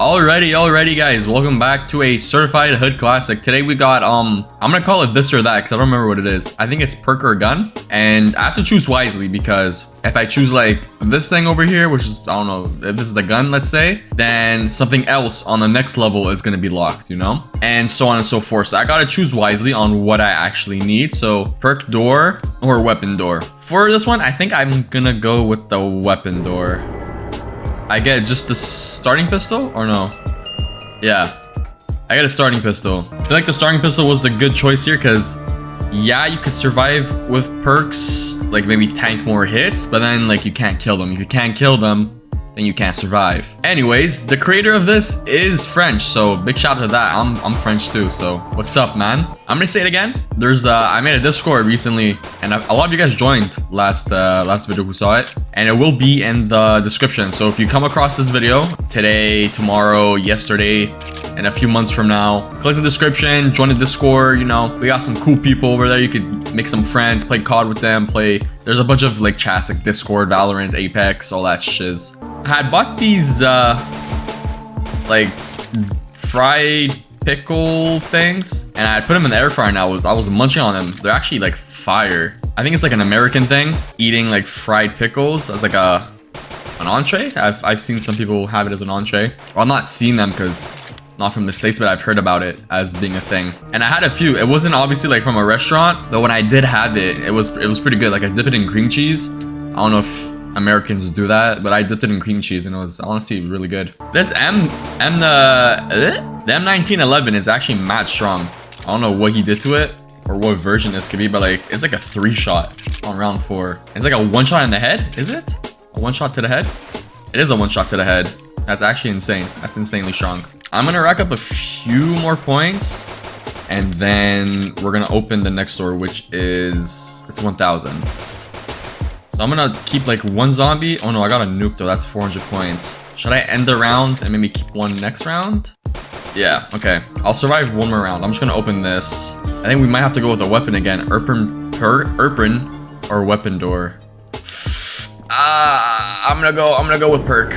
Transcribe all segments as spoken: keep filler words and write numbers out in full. Alrighty, alrighty guys, welcome back to a certified hood classic. Today we got um I'm gonna call it this or that because I don't remember what it is. I think it's perk or gun, and I have to choose wisely because if I choose like this thing over here, which is, I don't know, if this is the gun, let's say, then something else on the next level is gonna be locked, you know, and so on and so forth. So I gotta choose wisely on what I actually need. So perk door or weapon door. For this one, I think I'm gonna go with the weapon door. I get just the starting pistol or no? Yeah, I get a starting pistol. I feel like the starting pistol was the good choice here because, yeah, you could survive with perks, like maybe tank more hits, but then like you can't kill them. If you can't kill them, then you can't survive. Anyways, the creator of this is French, so big shout out to that. I'm, I'm French too, so what's up, man? I'm gonna say it again. There's uh, I made a Discord recently, and a lot of you guys joined last uh, last video who saw it, and it will be in the description. So if you come across this video today, tomorrow, yesterday, and a few months from now, click the description, join the Discord. You know, we got some cool people over there. You could make some friends, play C O D with them, play. There's a bunch of like chats like Discord, Valorant, Apex, all that shiz. I had bought these uh, like fried pickle things, and I put them in the air fryer, and I was I was munching on them. They're actually like fire. I think it's like an American thing, eating like fried pickles as like a an entree. I've I've seen some people have it as an entree. Well, I'm not seeing them because not from the States, but I've heard about it as being a thing. And I had a few. It wasn't obviously like from a restaurant, though. When I did have it, it was it was pretty good. Like I dipped it in cream cheese. I don't know if Americans do that, but I dipped it in cream cheese and it was honestly really good. This M M the uh, the M nineteen eleven is actually mad strong. I don't know what he did to it or what version this could be, but like it's like a three shot on round four. It's like a one shot in the head. Is it a one shot to the head? It is a one shot to the head. That's actually insane. That's insanely strong. I'm gonna rack up a few more points, and then we're gonna open the next door, which is it's one thousand. I'm gonna keep like one zombie. Oh no, I got a nuke though. That's four hundred points. Should I end the round and maybe keep one next round? Yeah, okay. I'll survive one more round. I'm just gonna open this. I think we might have to go with a weapon again. Erpin, per, Erpin or weapon door. Ah, I'm gonna go, I'm gonna go with perk.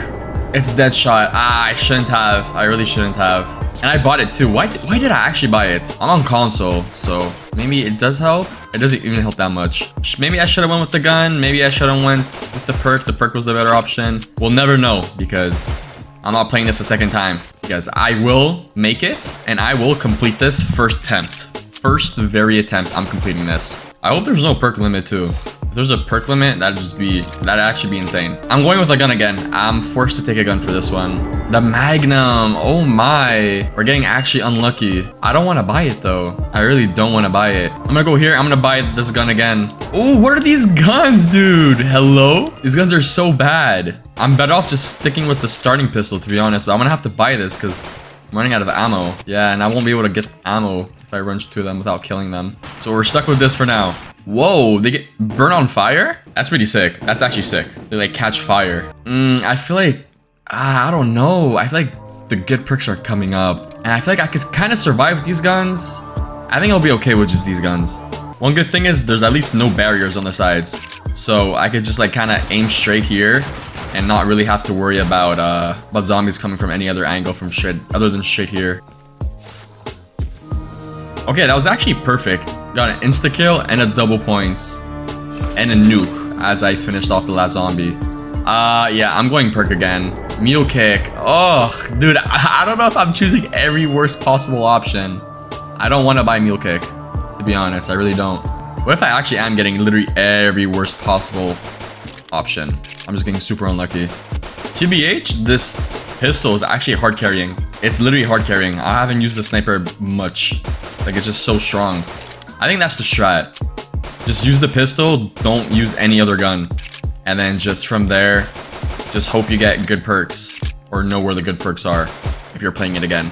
It's Deadshot. Ah, I shouldn't have. I really shouldn't have. And I bought it too. Why, why did I actually buy it? I'm on console, so maybe it does help. It doesn't even help that much. Maybe I should have went with the gun. Maybe I should have went with the perk. The perk was the better option. We'll never know because I'm not playing this a second time. Because I will make it and I will complete this first attempt. First very attempt, I'm completing this. I hope there's no perk limit too. If there's a perk limit, that'd just be, that'd actually be insane. I'm going with a gun again. I'm forced to take a gun for this one. The Magnum, oh my. We're getting actually unlucky. I don't wanna buy it though. I really don't wanna buy it. I'm gonna go here, I'm gonna buy this gun again. Oh, what are these guns, dude? Hello? These guns are so bad. I'm better off just sticking with the starting pistol, to be honest, but I'm gonna have to buy this because I'm running out of ammo. Yeah, and I won't be able to get ammo if I run to them without killing them. So we're stuck with this for now. Whoa, they get burn on fire? That's pretty sick. That's actually sick. They like catch fire. Mm, I feel like, ah, I don't know. I feel like the good perks are coming up. And I feel like I could kind of survive with these guns. I think I'll be okay with just these guns. One good thing is there's at least no barriers on the sides. So I could just like kind of aim straight here and not really have to worry about, uh, about zombies coming from any other angle from shit, other than shit here. Okay, that was actually perfect. Got an insta-kill and a double points. And a nuke as I finished off the last zombie. Uh, yeah, I'm going perk again. Mule kick. Oh, dude, I don't know if I'm choosing every worst possible option. I don't want to buy mule kick, to be honest. I really don't. What if I actually am getting literally every worst possible option? I'm just getting super unlucky. T B H, this pistol is actually hard carrying. It's literally hard carrying. I haven't used the sniper much. Like, it's just so strong. I think that's the strat. Just use the pistol, don't use any other gun. And then just from there, just hope you get good perks or know where the good perks are if you're playing it again.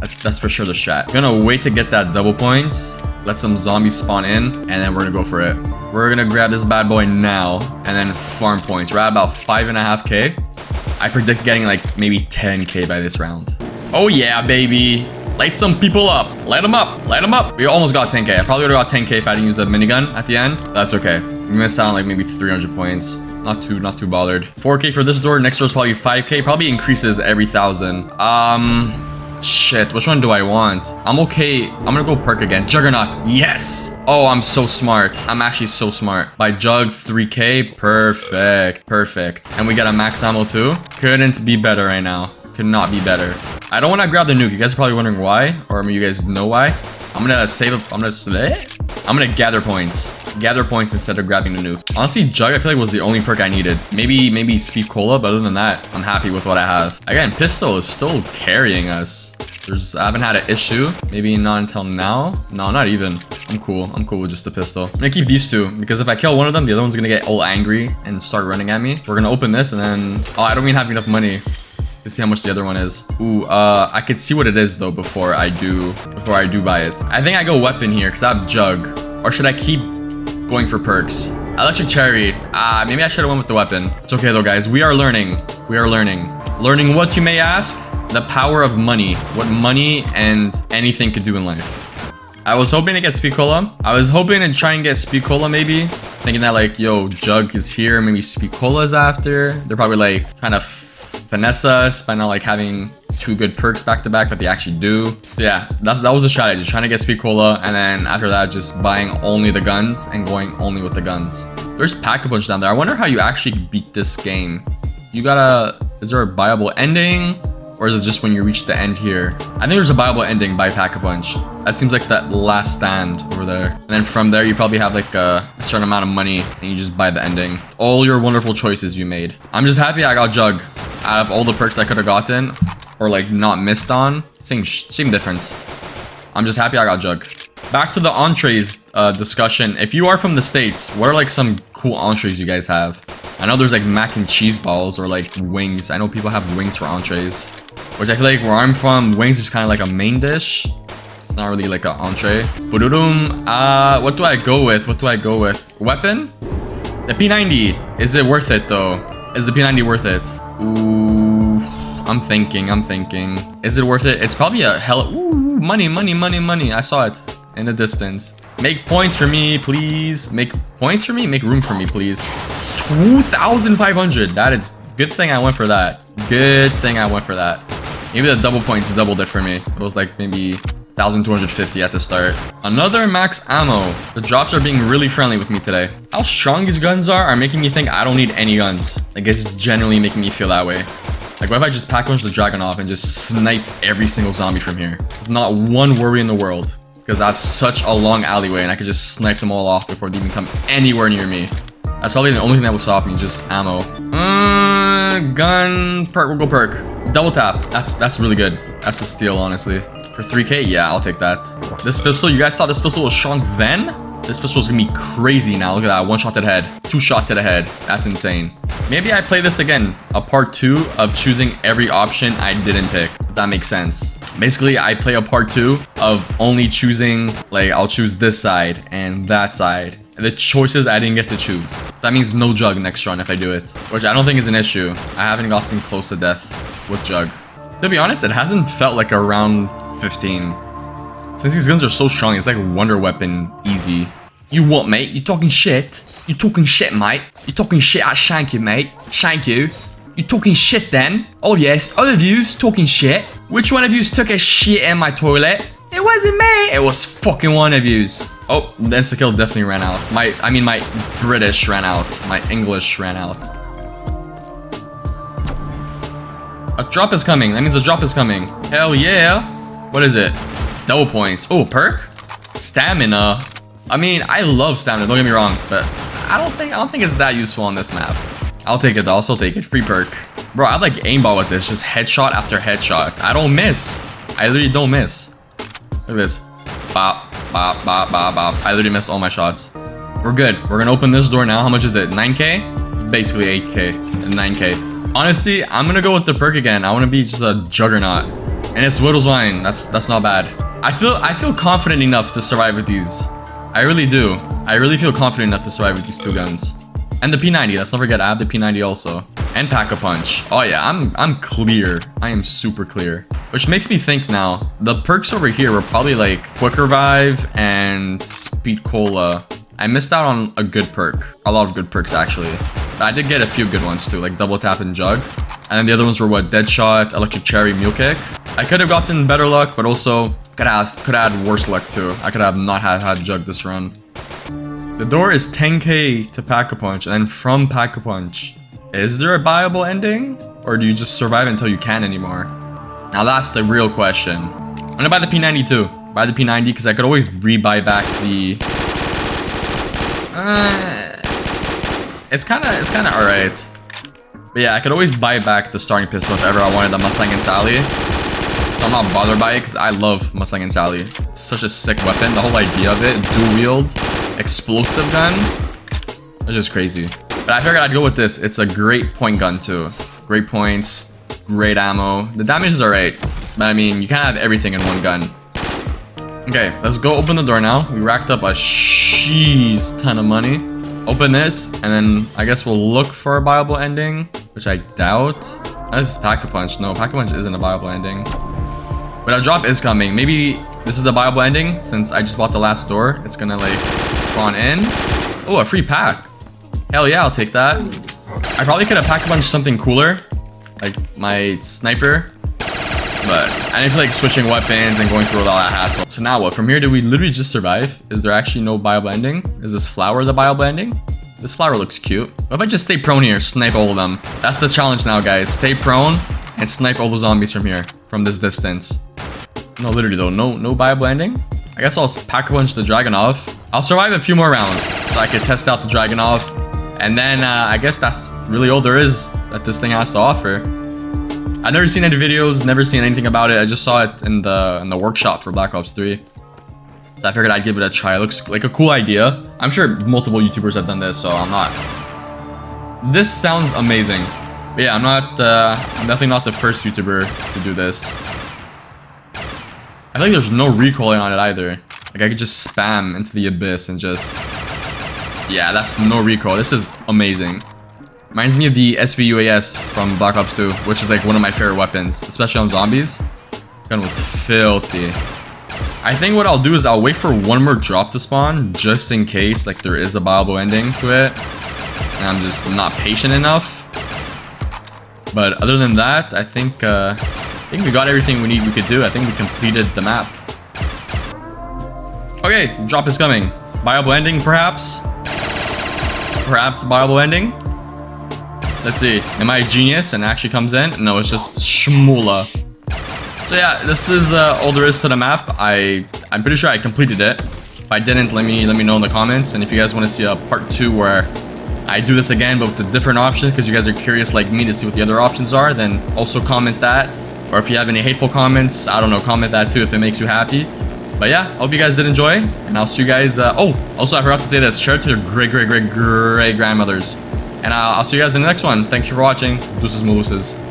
That's that's for sure the strat. I'm gonna wait to get that double points, let some zombies spawn in, and then we're gonna go for it. We're gonna grab this bad boy now and then farm points. We're at about five and a half K. I predict getting like maybe ten K by this round. Oh yeah, baby. Light some people up. Light them up. Light them up. We almost got ten K. I probably would have got ten K if I didn't use that minigun at the end. That's okay. We missed out on like maybe three hundred points. Not too, not too bothered. four K for this door. Next door is probably five K. Probably increases every thousand. Um, shit. Which one do I want? I'm okay. I'm gonna go perk again. Juggernaut. Yes. Oh, I'm so smart. I'm actually so smart. By Jug, three K. Perfect. Perfect. And we got a max ammo too. Couldn't be better right now. Could not be better. I don't want to grab the nuke. You guys are probably wondering why, or I mean, you guys know why. I'm gonna save up. I'm gonna slay. I'm gonna gather points. Gather points instead of grabbing the nuke. Honestly, Jug, I feel like was the only perk I needed. Maybe, maybe Speed Cola, but other than that, I'm happy with what I have. Again, Pistol is still carrying us. There's, I haven't had an issue. Maybe not until now. No, not even. I'm cool. I'm cool with just the pistol. I'm gonna keep these two because if I kill one of them, the other one's gonna get all angry and start running at me. So we're gonna open this and then... Oh, I don't even have enough money to see how much the other one is. Ooh, uh, I could see what it is though before I do, before I do buy it. I think I go weapon here because I have Jug. Or should I keep going for perks? Electric Cherry. Ah, uh, maybe I should have went with the weapon. It's okay though, guys. We are learning. We are learning. Learning what, you may ask? The power of money. What money and anything could do in life. I was hoping to get Speed Cola. I was hoping to try and get Speed Cola maybe. Thinking that like, yo, Jug is here. Maybe Speed Cola is after. They're probably like trying to finesse us by not like having two good perks back to back, but they actually do. So yeah, that's that was a strategy. Just trying to get Speed Cola, and then after that, just buying only the guns and going only with the guns. There's Pack-a-Punch down there. I wonder how you actually beat this game. You gotta... Is there a viable ending? Or is it just when you reach the end here? I think there's a viable ending by Pack-a-Punch. That seems like that last stand over there. And then from there, you probably have like a certain amount of money and you just buy the ending. All your wonderful choices you made. I'm just happy I got Jug. Out of all the perks I could have gotten, or like not missed on, same same difference. I'm just happy I got Jug. Back to the entrees uh, discussion. If you are from the States, what are like some cool entrees you guys have? I know there's like mac and cheese balls or like wings. I know people have wings for entrees, which I feel like where I'm from, wings is kind of like a main dish. It's not really like an entree. Ba-dum. Uh, what do I go with? What do I go with? Weapon? The P ninety. Is it worth it though? Is the P ninety worth it? Ooh, I'm thinking, I'm thinking. Is it worth it? It's probably a hell... Ooh, money, money, money, money. I saw it in the distance. Make points for me, please. Make points for me? Make room for me, please. two thousand five hundred. That is... Good thing I went for that. Good thing I went for that. Maybe the double points doubled it for me. It was like maybe one thousand two hundred fifty at the start. Another max ammo. The drops are being really friendly with me today. How strong these guns are are making me think I don't need any guns. Like, it's generally making me feel that way. Like, what if I just pack punch the dragon off and just snipe every single zombie from here? Not one worry in the world. Because I have such a long alleyway and I could just snipe them all off before they even come anywhere near me. That's probably the only thing that will stop me, just ammo. Mm, gun perk, we'll go perk. Double tap. That's that's really good. That's a steal, honestly. For three K, yeah, I'll take that. This pistol, you guys thought this pistol was strong then? This pistol is gonna be crazy now. Look at that, one shot to the head, two shot to the head. That's insane. Maybe I play this again, a part two of choosing every option I didn't pick, if that makes sense. Basically, I play a part two of only choosing, like, I'll choose this side and that side. The choices I didn't get to choose. That means no Jug next run if I do it, which I don't think is an issue. I haven't gotten close to death with Jug. To be honest, it hasn't felt like a round fifteen. Since these guns are so strong, it's like Wonder Weapon easy. You what, mate? You talking shit? You talking shit, mate? You talking shit? I shank you, mate. Shank you. You talking shit then? Oh yes, all of yous talking shit. Which one of yous took a shit in my toilet? It wasn't me. It was fucking one of yous. Oh, the insta-kill definitely ran out. My, I mean, my British ran out. My English ran out. A drop is coming. That means a drop is coming. Hell yeah. What is it? Double points. Oh, perk? Stamina. I mean, I love stamina, don't get me wrong, but I don't think I don't think it's that useful on this map. I'll take it though, I'll still take it. Free perk. Bro, I like aimbot with this, just headshot after headshot. I don't miss. I literally don't miss. Look at this. Bop, bop, bop, bop, bop. I literally missed all my shots. We're good. We're gonna open this door now. How much is it? nine K? Basically eight K. nine K. Honestly, I'm gonna go with the perk again. I wanna be just a juggernaut. And it's Widowswine. That's that's not bad. I feel I feel confident enough to survive with these. I really do. I really feel confident enough to survive with these two guns. And the P ninety. Let's not forget I have the P ninety also. And Pack-a-Punch. Oh yeah, I'm I'm clear. I am super clear. Which makes me think now. The perks over here were probably like Quick Revive and Speed Cola. I missed out on a good perk. A lot of good perks, actually. But I did get a few good ones too, like Double Tap and Jug. And the other ones were what? Deadshot, Electric Cherry, Mule Kick. I could have gotten better luck, but also could have, could have had worse luck too. I could have not had, had Jug this run. The door is ten K to Pack-a-Punch, and then from Pack-a-Punch, is there a viable ending? Or do you just survive until you can't anymore? Now that's the real question. I'm gonna buy the P ninety too. Buy the P ninety because I could always rebuy back the... Uh, it's kind of it's kind of alright. But yeah, I could always buy back the starting pistol if ever I wanted the Mustang and Sally. So I'm not bothered by it because I love Mustang and Sally. It's such a sick weapon. The whole idea of it, dual wield, explosive gun. It's just crazy. But I figured I'd go with this. It's a great point gun too. Great points, great ammo. The damage is alright. But I mean, you can't have everything in one gun. Okay, let's go open the door now. We racked up a sheesh ton of money. Open this, and then I guess we'll look for a viable ending, which I doubt. This is Pack-a-Punch. No, Pack-a-Punch isn't a viable ending. But a drop is coming. Maybe this is the viable ending since I just bought the last door. It's gonna like spawn in. Oh, a free pack. Hell yeah, I'll take that. I probably could have Pack-a-Punch something cooler, like my sniper. But I didn't feel like switching weapons and going through all that hassle. So now what? From here, do we literally just survive? Is there actually no viable ending? Is this flower the viable ending? This flower looks cute. What if I just stay prone here, snipe all of them? That's the challenge now, guys. Stay prone and snipe all the zombies from here, from this distance. No, literally though, no no viable ending. I guess I'll Pack-a-Punch the Dragunov. I'll survive a few more rounds so I can test out the Dragunov. And then uh, I guess that's really all there is that this thing has to offer. I've never seen any videos, never seen anything about it. I just saw it in the in the workshop for Black Ops three. So I figured I'd give it a try. It looks like a cool idea. I'm sure multiple YouTubers have done this, so I'm not... This sounds amazing. But yeah, I'm not... Uh, I'm definitely not the first YouTuber to do this. I think there's no recoiling on it either. Like, I could just spam into the abyss and just... Yeah, that's no recoil. This is amazing. Reminds me of the S V U A S from Black Ops two, which is like one of my favorite weapons, especially on zombies. Gun was filthy. I think what I'll do is I'll wait for one more drop to spawn, just in case like there is a viable ending to it. And I'm just not patient enough. But other than that, I think uh, I think we got everything we need. We could do. I think we completed the map. Okay, drop is coming. Viable ending, perhaps. Perhaps viable ending. Let's see, am I a genius and actually comes in? No, it's just Shmula. So yeah, this is uh, all there is to the map. I, I'm pretty sure I completed it. If I didn't, let me let me know in the comments. And if you guys want to see a part two where I do this again, but with the different options, because you guys are curious like me to see what the other options are, then also comment that. Or if you have any hateful comments, I don't know, comment that too if it makes you happy. But yeah, I hope you guys did enjoy. And I'll see you guys, uh, oh, also I forgot to say this, share it to your great, great, great, great grandmothers. And I'll see you guys in the next one. Thank you for watching. Deuces Mooses.